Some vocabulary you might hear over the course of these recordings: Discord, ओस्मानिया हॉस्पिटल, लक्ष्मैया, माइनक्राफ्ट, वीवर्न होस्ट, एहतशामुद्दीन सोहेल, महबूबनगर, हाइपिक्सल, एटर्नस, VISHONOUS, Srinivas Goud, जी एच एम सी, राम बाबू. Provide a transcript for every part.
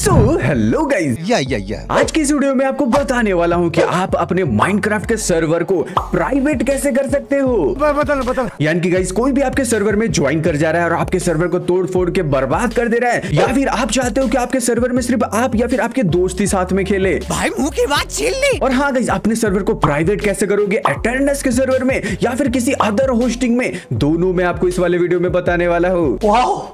So hello guys, या आज की इस वीडियो में आपको बताने वाला हूँ कि आप अपने माइनक्राफ्ट के सर्वर को प्राइवेट कैसे कर सकते हो। बता यानी कि गाइस कोई भी आपके सर्वर में ज्वाइन कर जा रहा है और आपके सर्वर को तोड़ फोड़ के बर्बाद कर दे रहा है, या फिर आप चाहते हो कि आपके सर्वर में सिर्फ आप या फिर आपके दोस्त ही साथ में खेले, भाई मुंह की बात छीन ले। और हाँ गाइस, अपने सर्वर को प्राइवेट कैसे करोगे एटर्नस के सर्वर में या फिर किसी अदर होस्टिंग में, दोनों में आपको इस वाले वीडियो में बताने वाला हूँ।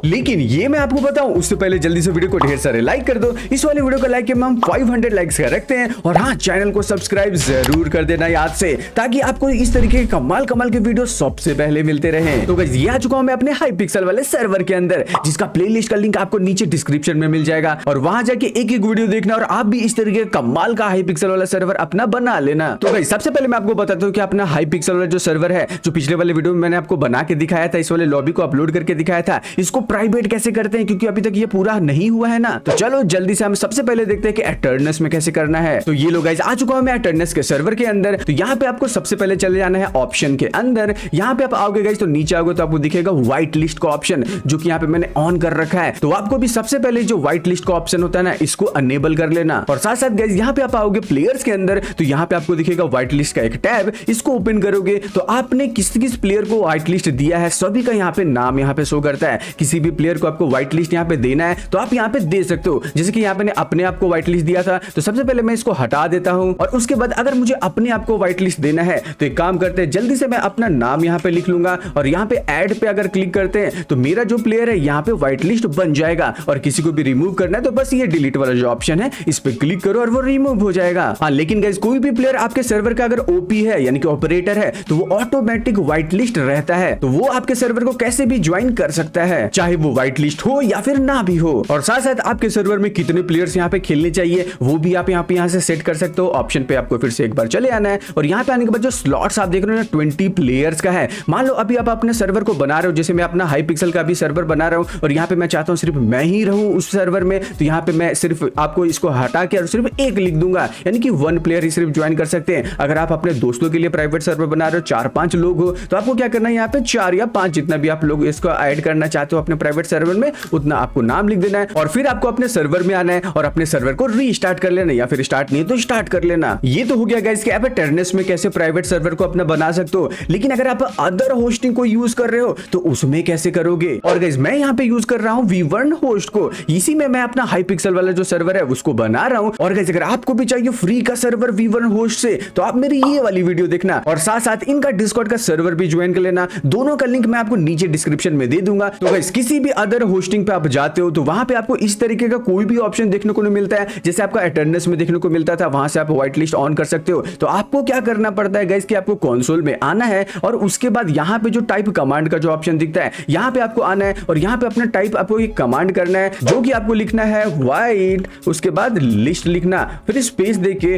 लेकिन ये मैं आपको बताऊँ उससे पहले जल्दी से वीडियो को ढेर सारे लाइक कर दो। इस वाले वीडियो को लाइक के हम 500 लाइक्स का रखते हैं। और हाँ, चैनल को सब्सक्राइब जरूर कर देना याद से, ताकि आपको इस तरीके के कमाल के वीडियो सबसे पहले मिलते रहें। तो गाइस ये आ चुका हूं मैं अपने हाइपिक्सल वाले सर्वर के अंदर, जिसका प्लेलिस्ट का लिंक आपको नीचे डिस्क्रिप्शन में मिल जाएगा और वहां जाके एक एक वीडियो देखना और आप भी इस तरीके का कमाल का हाइपिक्सल वाला सर्वर अपना बना लेना। तो गाइस सबसे पहले मैं आपको बताता हूँ कि अपना हाइपिक्सल वाला जो सर्वर है, जो पिछले वाले वीडियो में मैंने आपको बना के दिखाया था, इस वाले लॉबी को अपलोड करके दिखाया था, इसको प्राइवेट कैसे करते हैं, क्योंकि अभी तक ये पूरा नहीं हुआ है ना। तो चलो जल्दी से हम सबसे पहले देखते हैं कि एटर्नस में कैसे करना है। तो ये लोग गाइस आ चुका हूं मैं एटर्नस के सर्वर के अंदर। तो यहाँ पे आपको सबसे पहले चले जाना है ऑप्शन के अंदर। यहाँ पे आप आओगे गाइस तो नीचे आओगे तो आपको दिखेगा व्हाइट लिस्ट का ऑप्शन, जो कि यहाँ पे मैंने ऑन कर रखा है। तो आपको भी सबसे पहले जो व्हाइट लिस्ट का ऑप्शन होता है ना, इसको अनेबल कर लेना। और साथ साथ गाइस यहाँ पे आप आओगे प्लेयर्स के अंदर, तो यहाँ पे आपको दिखेगा व्हाइट लिस्ट का एक टैब, इसको ओपन करोगे तो आपने किस किस प्लेयर को व्हाइट लिस्ट दिया है सभी का यहाँ पे नाम यहाँ पे शो करता है। किसी भी प्लेयर को आपको व्हाइट लिस्ट यहाँ पे देना है तो आप यहाँ पे दे सकते हो। जैसे कि यहाँ पे अपने आप को व्हाइट लिस्ट दिया था, तो सबसे पहले मैं इसको हटा देता हूँ। और उसके बाद अगर मुझे अपने आप को व्हाइट लिस्ट देना है तो एक काम करते हैं, जल्दी से मैं अपना नाम यहाँ पे लिख लूंगा और यहाँ पे ऐड पे अगर क्लिक करते हैं तो मेरा जो प्लेयर है यहाँ पे व्हाइट लिस्ट बन जाएगा। और किसी को भी रिमूव करना है तो बस ये डिलीट वाला जो ऑप्शन है इस पे क्लिक करो और वो रिमूव हो जाएगा। हाँ, लेकिन गाइस कोई भी प्लेयर आपके सर्वर का अगर ओपी है यानी कि ऑपरेटर है तो वो ऑटोमेटिक व्हाइट लिस्ट रहता है, तो वो आपके सर्वर को कैसे भी ज्वाइन कर सकता है, चाहे वो व्हाइट लिस्ट हो या फिर ना भी हो। और साथ साथ आपके सर्वर में कितने प्लेयर्स यहाँ पे खेलने चाहिए वो भी आप यहाँ से सेट कर सकते हो। ऑप्शन पे आपको फिर से एक बार चले आना है और यहाँ पे आने के बाद जो स्लॉट्स आप देख रहे हो ना 20 प्लेयर्स का है। मान लो अभी आप अपने सर्वर को बना रहे हो, जैसे मैं अपना हाइपिक्सल का भी सर्वर बना रहा हूँ और यहाँ पे मैं चाहता हूँ सिर्फ मैं ही रहूँ उस सर्वर में, तो यहाँ पे मैं सिर्फ आपको इसको हटा के और सिर्फ एक लिख दूंगा, यानी कि वन प्लेयर ही सिर्फ ज्वाइन कर सकते हैं। अगर आप अपने दोस्तों के लिए प्राइवेट सर्वर बना रहे हो, 4-5 लोग हो, तो आपको क्या करना है, यहाँ पे 4 या 5 जितना भी आप लोग इसको ऐड करना चाहते हो अपने प्राइवेट सर्वर में, उतना आपको नाम लिख देना है। और फिर आपको अपने सर्वर में आना है और अपने सर्वर को रीस्टार्ट कर लेना, या फिर स्टार्ट नहीं तो स्टार्ट कर लेना। ये तो हो गया गाइस कि आप एटर्नस में कैसे प्राइवेट सर्वर को अपना बना सकते हो। लेकिन अगर आप अदर होस्टिंग को यूज कर रहे हो तो उसमें कैसे करोगे। और गाइस मैं यहाँ पे यूज कर रहा हूँ वीवर्न होस्ट को, इसी में मैं अपना हाइपिक्सल वाला जो सर्वर है उसको बना रहा हूँ। और गाइस अगर आपको भी चाहिए फ्री का सर्वर वीवर्न होस्ट से तो आप मेरी ये वाली वीडियो देखना और साथ साथ इनका डिस्कॉर्ड का सर्वर भी ज्वाइन कर लेना। दोनों का लिंक मैं आपको नीचे डिस्क्रिप्शन में दे दूंगा। तो गाइस किसी भी अदर होस्टिंग पे आप जाते हो तो वहां पे आपको इस तरीके का कोई भी ऑप्शन देखने को नहीं मिलता है, जैसे आपका एटर्नस में देखने को मिलता था, वहां से आप व्हाइट लिस्ट ऑन कर सकते हो। तो आपको क्या करना पड़ता है गाइस कि आपको कंसोल में आना है और उसके बाद यहाँ पे जो टाइप कमांड का जो ऑप्शन दिखता है यहाँ पे आपको आना है और यहाँ पे अपना टाइप आपको एक कमांड करना है, जो कि आपको लिखना है व्हाइट, उसके बाद लिस्ट लिखना, फिर स्पेस देके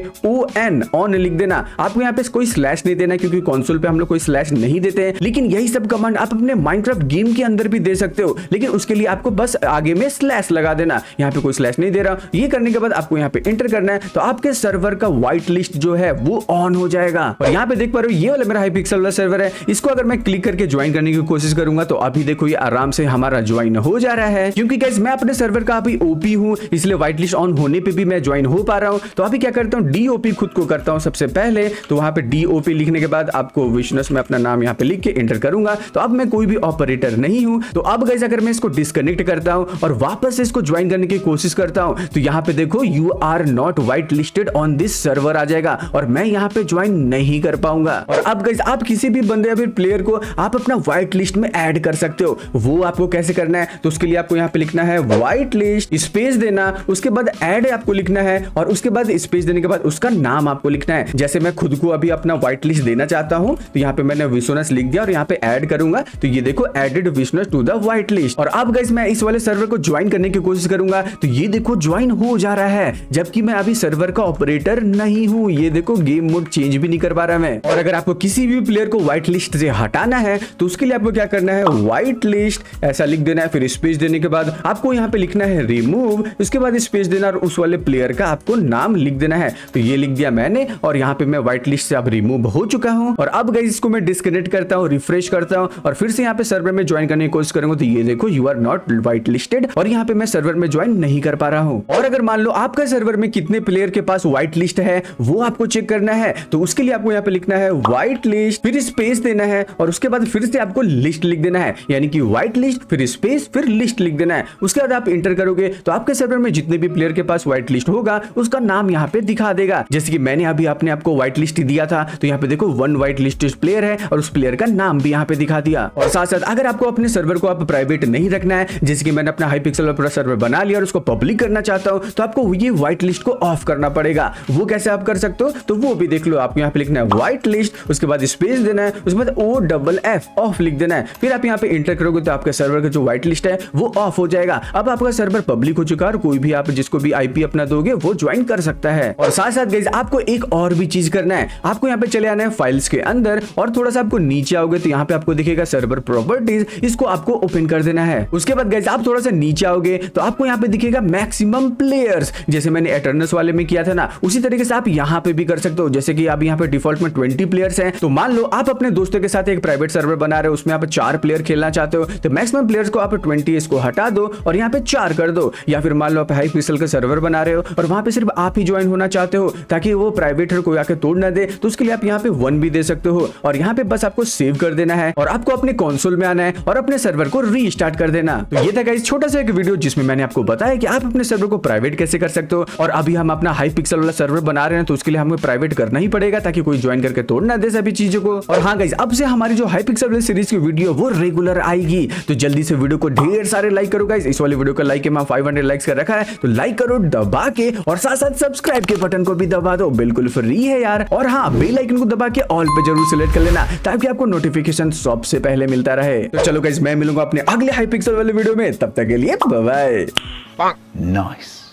ऑन लिख देना। आपको यहाँ पे कोई स्लैश नहीं देना क्योंकि कंसोल पे हम लोग कोई स्लैश नहीं देते हैं। लेकिन यही सब कमांड आप अपने माइनक्राफ्ट गेम के अंदर भी दे सकते हो, लेकिन उसके लिए आपको बस आगे में स्लैश लगा देना। यहाँ पे कोई स्लैश नहीं दे रहा हूं। ये करने के बाद आपको यहाँ पे एंटर करना है तो आपके सर्वर का व्हाइट लिस्ट जो है वो ऑन हो जाएगा। और यहाँ पे देख पा रहे हो ये वाला मेरा हाइपिक्सल वाला सर्वर है, इसको अगर मैं क्लिक करके ज्वाइन करने की कोशिश करूंगा तो अभी देखो ये आराम से हमारा ज्वाइन हो जा रहा है। क्योंकि गाइस मैं अपने सर्वर का अभी ओपी हूँ, इसलिए व्हाइट लिस्ट ऑन होने पे भी मैं ज्वाइन हो पा रहा हूँ। तो अभी क्या करता हूँ, डीओपी खुद को करता हूँ सबसे पहले। तो वहां पे डीओपी लिखने के बाद आपको विशनस में अपना नाम यहाँ पे लिख के एंटर करूंगा। तो अब मैं कोई भी ऑपरेटर नहीं हूँ। तो अब गाइस अगर मैं इसको डिस्कनेक्ट करता हूँ और वापस इसको ज्वाइन करने की कोशिश करता हूँ तो यहाँ पे देखो you are not white listed on this server आ जाएगा और मैं यहाँ पे ज्वाइन नहीं कर पाऊंगा। और अब गाइस आप किसी भी बंदे या फिर प्लेयर को आप अपना व्हाइट लिस्ट में ऐड कर सकते हो। वो आपको कैसे करना है तो उसके लिए आपको यहाँ पे लिखना है व्हाइट लिस्ट, स्पेस देना, उसके बाद ऐड आपको लिखना है और उसके बाद स्पेस देने के बाद उसका नाम आपको लिखना है। जैसे मैं खुद को अभी अपना व्हाइट लिस्ट देना चाहता हूँ तो यहाँ पे मैंने विशोनस लिख दिया और यहाँ पे ऐड करूंगा तो ये देखो added विशोनस to the white list. और अब गाइस मैं इस वाले सर्वर को ज्वाइन करने की कोशिश करूंगा तो ये देखो ज्वाइन हो जा रहा है, जबकि मैं अभी सर्वर का ऑपरेटर नहीं हूँ। ये देखो गेम मोड चेंज भी नहीं कर पा रहा मैं। और अगर आपको किसी भी प्लेयर को व्हाइट लिस्ट से हटाना है तो उसके लिए आपको क्या करना है, व्हाइट लिस्ट ऐसा लिख देना है, फिर स्पेस देने के बाद आपको यहाँ पे लिखना है रिमूव, उसके बाद स्पेस देना और उस वाले प्लेयर का आपको नाम लिख देना है। तो ये लिख दिया मैंने और यहाँ पे मैं व्हाइट लिस्ट से अब रिमूव हो चुका हूँ। और अब गाइस इसको मैं डिस्कनेक्ट करता हूँ, रिफ्रेश करता हूँ और फिर से यहाँ पे सर्वर में ज्वाइन करने की कोशिश करूंगा तो ये देखो you are not white listed और यहाँ पे मैं सर्वर में ज्वाइन नहीं नहीं कर पा रहा हूँ। और अगर मान लो आपका सर्वर में कितने प्लेयर के पास व्हाइट लिस्ट है वो आपको चेक करना है, तो उसके लिए आपको यहाँ पे लिखना है व्हाइट लिस्ट, फिर स्पेस देना है और उसके बाद फिर से आपको लिस्ट लिख देना है, यानी कि व्हाइट लिस्ट फिर स्पेस फिर लिस्ट लिख देना है। उसके बाद आप इंटर करोगे तो आपके सर्वर में जितने भी प्लेयर के पास व्हाइट लिस्ट होगा उसका नाम यहाँ पे दिखा देगा। जैसे कि मैंने अभी अपने आपको व्हाइट लिस्ट दिया था, तो यहाँ पे देखो 1 व्हाइट लिस्ट प्लेयर है और उस प्लेयर का नाम भी यहाँ पे दिखा दिया। और साथ साथ अगर आपको अपने सर्वर को आप प्राइवेट नहीं रखना है, जैसे कि मैंने अपना हाइपिक्सल पर पूरा सर्वर बना लिया और उसको पब्लिक करना चाहता हूँ, तो आपको ये व्हाइट लिस्ट को ऑफ करना पड़ेगा। वो कैसे आप कर सकते हो तो वो भी देख लो। आपको यहाँ पे लिखना है व्हाइट लिस्ट, उसके बाद स्पेस देना है, उसके बाद OFF ऑफ लिख देना है, फिर आप यहाँ पे इंटर करोगे तो आपका सर्वर का जो व्हाइट लिस्ट है वो ऑफ हो जाएगा। अब आपका सर्वर पब्लिक हो चुका है और कोई भी आप जिसको भी आईपी अपना दोगे वो ज्वाइन कर सकता है। और साथ साथ गाइस आपको एक और भी चीज करना है, आपको यहाँ पे चले आना है फाइल्स के अंदर और थोड़ा सा आपको नीचे आओगे तो यहाँ पे आपको दिखेगा सर्वर प्रॉपर्टीज, इसको आपको ओपन कर देना है। उसके बाद गाइस आप थोड़ा सा नीचे आओगे तो आपको यहाँ पे दिखेगा मैक्सिमम प्लेयर्स, जैसे मैंने एटर्नस वाले में किया था ना, उसी तरीके से आप यहाँ पे भी कर सकते हो। जैसे कि आप यहाँ पे डिफॉल्ट में 20 प्लेयर्स हैं, तो मान लो आप अपने दोस्तों के साथ एक प्राइवेट सर्वर बना रहे हो, उसमें आप 4 प्लेयर खेलना चाहते हो, तो मैक्सिमम प्लेयर्स को आप 20 इसको हटा दो और यहाँ पे 4 कर दो। या फिर मान लो आप हाइपिक्सल का सर्वर बना रहे हो और वहां पे सिर्फ आप ही ज्वाइन होना चाहते हो ताकि वो प्राइवेट कोई आके तोड़ ना दे, तो उसके लिए आप यहाँ पे 1 भी दे सकते हो। और यहाँ पे बस आपको सेव कर देना है और आपको अपने कंसोल में आना है और अपने सर्वर को रीस्टार्ट कर देना। तो ये था गाइस छोटा सा एक वीडियो जिसमें मैंने आपको बताया कि आप अपने सर्वर को प्राइवेट कैसे कर सकते हो। और अभी हम अपना हाइपिक्सल वाला सर्वर बना रहे हैं तो उसके लिए हमें प्राइवेट करना ही पड़ेगा ताकि कोई ज्वाइन करके तोड़ ना दे सभी चीजों को। और हाँ गाइस, अब से हमारी जो हाइपिक्सल वाली सीरीज की वीडियो वो रेगुलर आएगी, तो जल्दी से वीडियो को ढेर सारे लाइक करो गाइस। इस वाली वीडियो का लाइक मैं 500 लाइक्स का रखा है, तो लाइक करो दबा के और साथ साथ सब्सक्राइब के बटन को भी दबा दो, बिल्कुल फ्री है यार। और हाँ, बेल आइकन को दबा के ऑल पे जरूर सिलेक्ट कर लेना ताकि आपको नोटिफिकेशन सबसे पहले मिलता रहे। तो चलो गाइस, मैं मिलूंगा अपने अगले हाइपिक्सल वाले वीडियो में, तब तक के लिए बाय बाय। नाइस।